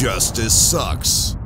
Justice Sucks.